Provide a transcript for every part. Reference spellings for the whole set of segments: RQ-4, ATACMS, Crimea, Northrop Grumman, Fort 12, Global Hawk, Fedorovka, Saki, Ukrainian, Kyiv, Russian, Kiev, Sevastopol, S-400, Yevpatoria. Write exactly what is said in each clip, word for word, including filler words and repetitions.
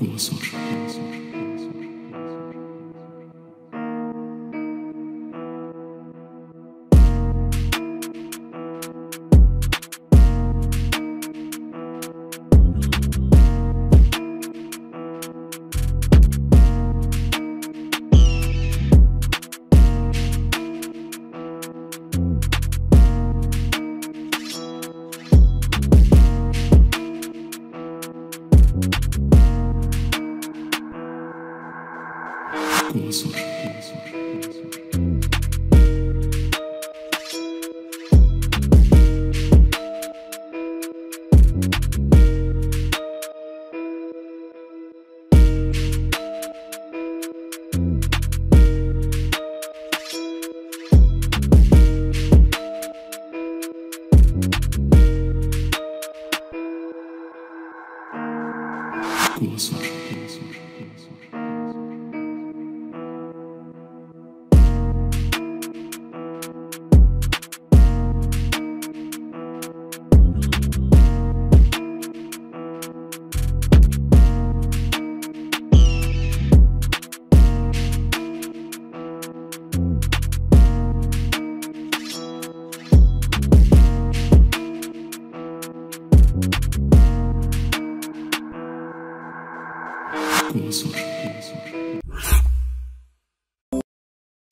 космос.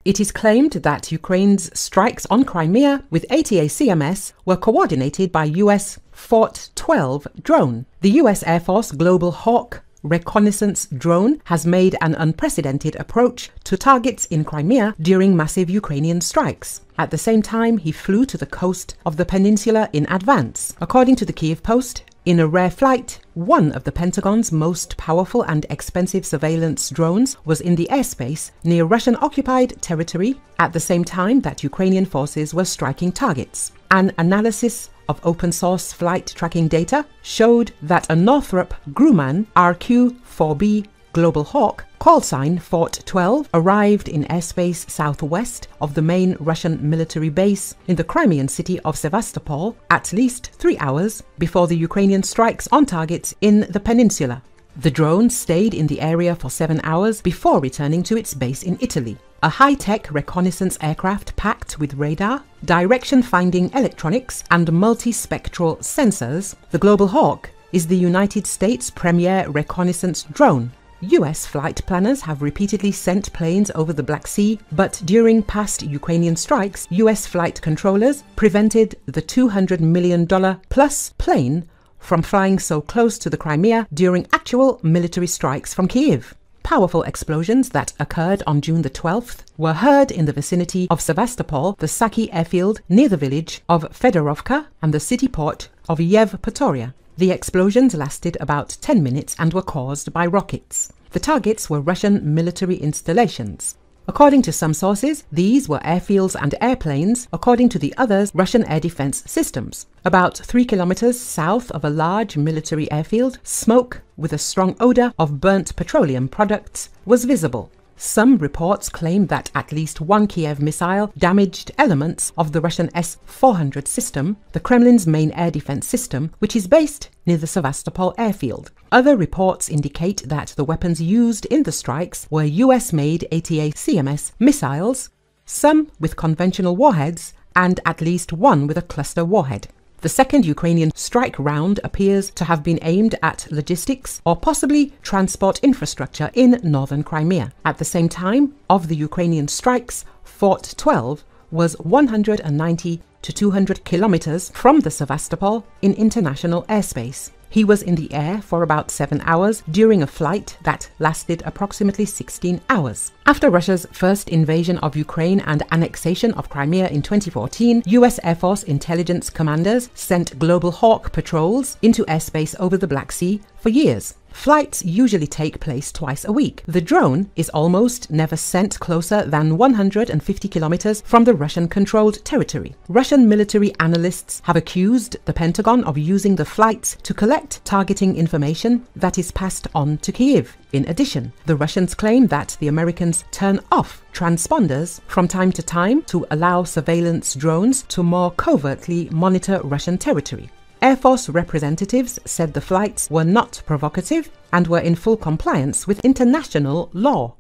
It is claimed that Ukraine's strikes on Crimea with ATACMS were coordinated by U S Fort twelve drone. The U S Air Force Global Hawk reconnaissance drone has made an unprecedented approach to targets in Crimea during massive Ukrainian strikes. At the same time, he flew to the coast of the peninsula in advance. According to the Kyiv Post, in a rare flight, one of the Pentagon's most powerful and expensive surveillance drones was in the airspace near Russian-occupied territory at the same time that Ukrainian forces were striking targets. An analysis of open-source flight tracking data showed that a Northrop Grumman R Q four B Global Hawk, call sign Fort twelve, arrived in airspace southwest of the main Russian military base in the Crimean city of Sevastopol at least three hours before the Ukrainian strikes on targets in the peninsula. The drone stayed in the area for seven hours before returning to its base in Italy. A high-tech reconnaissance aircraft packed with radar, direction-finding electronics and multispectral sensors, the Global Hawk is the United States' premier reconnaissance drone. U S flight planners have repeatedly sent planes over the Black Sea, but during past Ukrainian strikes, U S flight controllers prevented the two hundred million dollar plus plane from flying so close to the Crimea during actual military strikes from Kyiv. Powerful explosions that occurred on June the twelfth were heard in the vicinity of Sevastopol, the Saki airfield near the village of Fedorovka and the city port of Yevpatoria. The explosions lasted about ten minutes and were caused by rockets. The targets were Russian military installations. According to some sources, these were airfields and airplanes, according to the others, Russian air defense systems. About three kilometers south of a large military airfield, smoke with a strong odor of burnt petroleum products was visible. Some reports claim that at least one Kiev missile damaged elements of the Russian S four hundred system, the Kremlin's main air defense system, which is based near the Sevastopol airfield. Other reports indicate that the weapons used in the strikes were U S-made ATACMS missiles, some with conventional warheads, and at least one with a cluster warhead. The second Ukrainian strike round appears to have been aimed at logistics or possibly transport infrastructure in northern Crimea. At the same time of the Ukrainian strikes, Fort twelve was one hundred ninety to two hundred kilometers from the Sevastopol in international airspace. He was in the air for about seven hours during a flight that lasted approximately sixteen hours. After Russia's first invasion of Ukraine and annexation of Crimea in twenty fourteen, U S Air Force intelligence commanders sent Global Hawk patrols into airspace over the Black Sea for years. Flights usually take place twice a week. The drone is almost never sent closer than one hundred fifty kilometers from the Russian-controlled territory. Russian military analysts have accused the Pentagon of using the flights to collect targeting information that is passed on to Kyiv. In addition, the Russians claim that the Americans turn off transponders from time to time to allow surveillance drones to more covertly monitor Russian territory. Air Force representatives said the flights were not provocative and were in full compliance with international law.